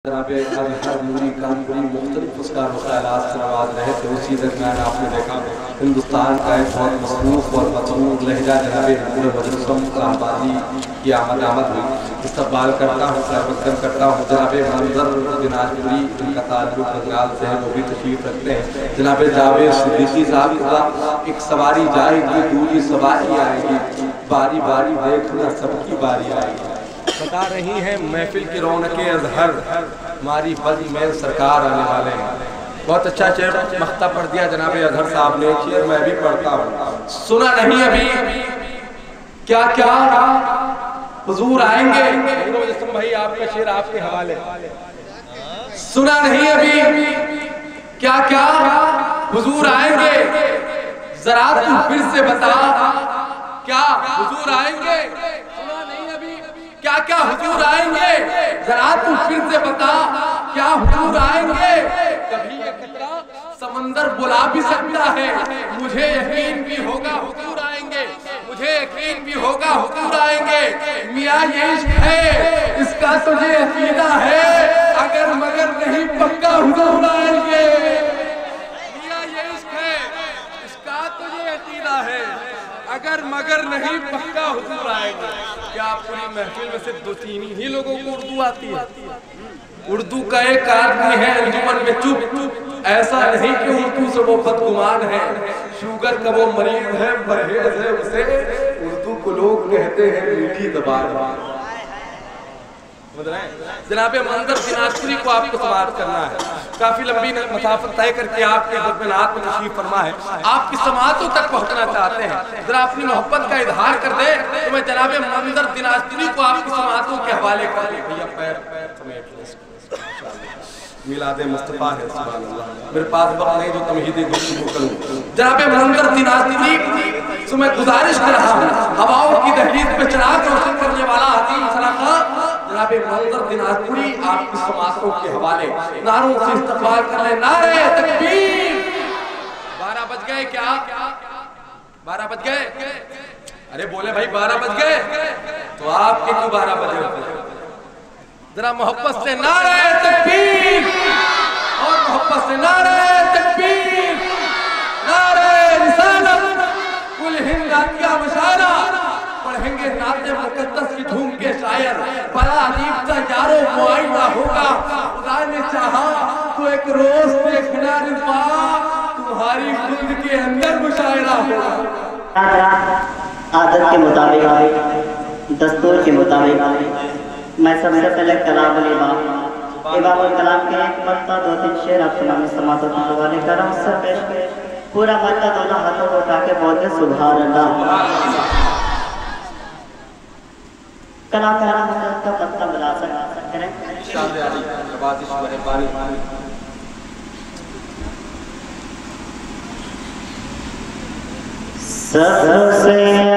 पे मुख्तलिफ उसका मसाइलात से नवाज रहे थे। उसी दरमियान आपने देखा हिंदुस्तान का एक बहुत मसरूफ़ और मतबूल लहजा जनाब मजलूसम इस्लामाबादी की आमद आमद हुई। इस्तकबाल करता हूँ, स्वागतम करता हूँ। जनाब मुंज़र दीनाजपुरी, इनका ताल्लुक बंगाल से है, वो भी तशरीफ़ रखते हैं। जनाब जावेद सिद्दीकी साहब का एक सवारी जाएगी, दूरी सवारी आएगी, बारी बारी देखना सबकी बारी आएगी। बता रही हैं महफिल की रौनकें अज़हर, हमारी बद में सरकार आने वाले हैं। बहुत अच्छा चेयर मख्ता पढ़ दिया जनाब अज़हर साहब ने, चेयर मैं भी पढ़ता हूँ। सुना नहीं अभी क्या क्या हुजूर आएंगे। भाई आपका शेर आपके हवाले। सुना नहीं अभी क्या क्या हुजूर आएंगे, जरा तू फिर से बता क्या हुजूर आएंगे। क्या क्या हुजूर आएंगे, जरा तू फिर से बता क्या हुजूर आएंगे। कभी ये खतरा समंदर बुला भी सकता है, मुझे यकीन भी होगा हुजूर आएंगे, मुझे यकीन भी होगा हुजूर आएंगे। मियाँ ये इश्क है, इसका तुझे अकीदा है, अगर मगर नहीं पक्का हुजूर आएंगे। मियाँ ये इश्क है, इसका तुझे अकीदा है, अगर मगर नहीं पक्का हुजूर आएगा। क्या पूरी महफिल में सिर्फ दो तीन ही लोगों को उर्दू आती है? उर्दू का एक आदमी है अंजुमन में चुप, ऐसा नहीं कि उर्दू से वो बदगुमान है, शुगर का वो मरीज है, परहेज है उसे। उर्दू को लोग कहते हैं मीठी जबान। जनाब मुंज़र दीनाजपुरी को आपको समाप्त करना है। काफी लंबी मसाफत तय करके आपके दरमियान में तशरीफ फरमा है, आपकी समातों तक पहुंचना चाहते हैं। जरा अपनी मोहब्बत का इजहार कर दे तो मैं जनाब मुंज़र दीनाजपुरी को आपकी समातों के हवाले कर दूं। भैया पैर मिलादे मुस्तफा है, सुभान अल्लाह। मेरे पास वक्त नहीं जो तमहीदे गुफ्तगू करूं। जनाब मुंज़र दीनाजपुरी से मैं गुजारिश कर रहा हूं, हवाओं की दहलीज पे चढ़ाकर रोशन करने वाला हदीम सलाका जनाब मुंज़र दीनाजपुरी आपकी समातों के हवाले। नारों से इस्तकबाल कर ले, नारे तकबीर। 12 बज गए क्या? 12 बज गए? अरे बोले भाई 12 बज गए तो आपके क्यों 12 बजे? जरा मोहब्बत से नारे तकबीर और मोहब्बत से नारे तकबीर, नारे रिसालत, कुल हिंद का मशारा पढ़ेंगे नाते मुकद्दस की धूम के शायर। बड़ा अजीब सा यारो मुआइना होगा, खुदा ने चाहा तो एक रोज देखना रिफा तुम्हारी खुद के अंदर मुशायरा होगा। आदत के मुताबिक, दस्तूर के मुताबिक मैं सबसे पहले कलाम और कलाम के एक मरता 2-3 शेर आप तमाम समातों के हवाले कर रहा हूँ। सर पेश पूरा मरता दोनों हाथों को उठा के बोलते सुभान अल्लाह। कलाम का पत्ता बुला सकते हैं। सबसे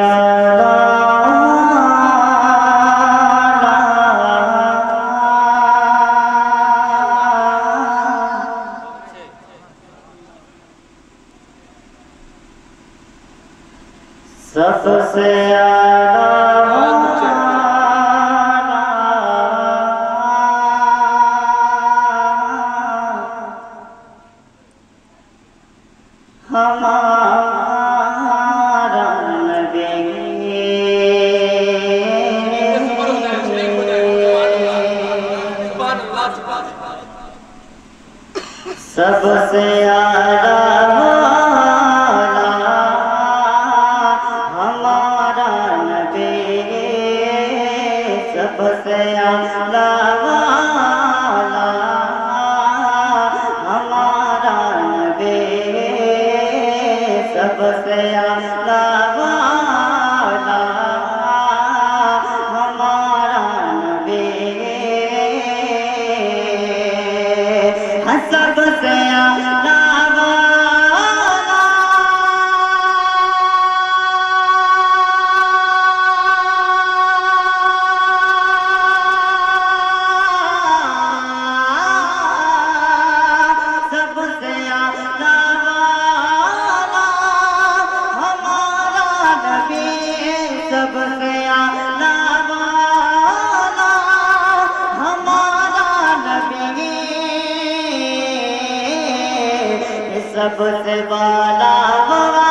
सबसे वाला हमारा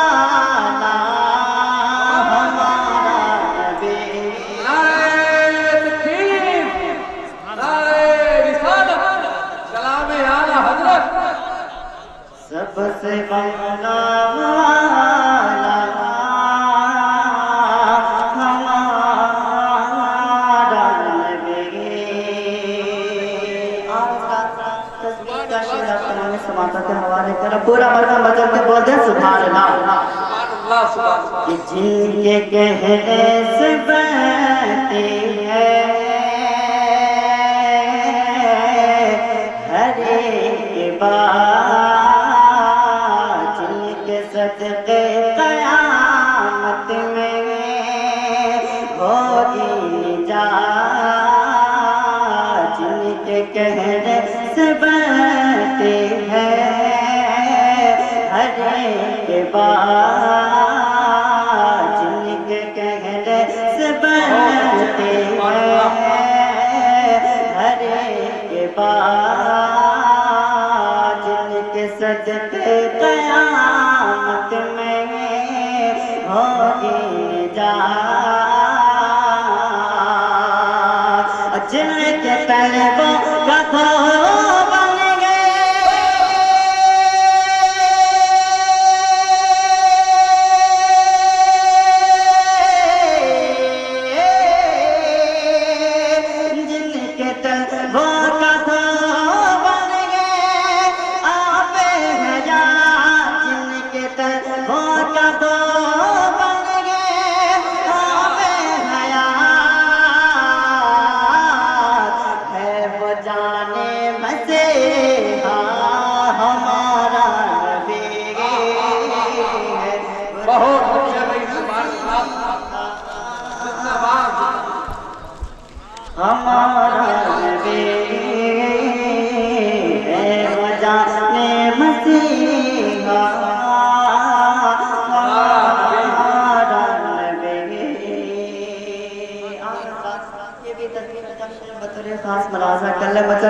हमारा नबी। सलाम आला हजरत। सबसे वाला पूरा मरहम बदल के बोल दे सुभान अल्लाह। कि जिनके कहने से बनती है हर एक बात, जिनके सदके कयामत में होगी जा, जिनके कहने से बनती है के बाद, जिनके कहने से बनते हैं हर के बाद, जिनके सदके कयामत में होगी जा, जिनके तलबों का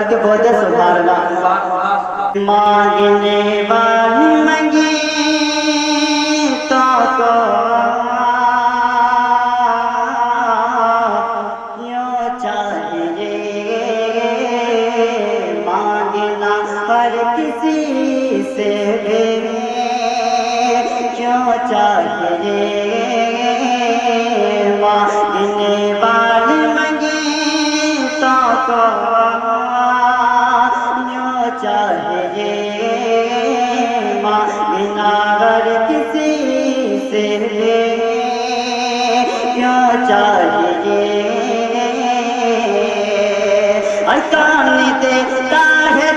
के बोलते सुधारना। मांगने वाली मंगी तो यूं चाहिए मांगना हर किसी से, क्यों चाहिए मांगने वाली मंगी तो बिनावर किसी से, क्यों चाहिए अकानी देता है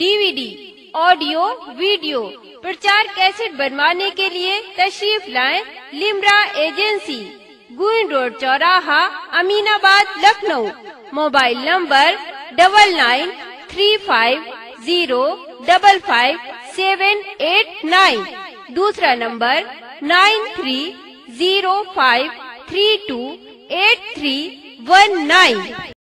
DVD, ऑडियो वीडियो प्रचार कैसेट बनवाने के लिए तशरीफ लाएं लिम्रा एजेंसी, गुइन रोड, चौराहा, अमीनाबाद, लखनऊ। Mobile number 9935055789। दूसरा नंबर 9305328319।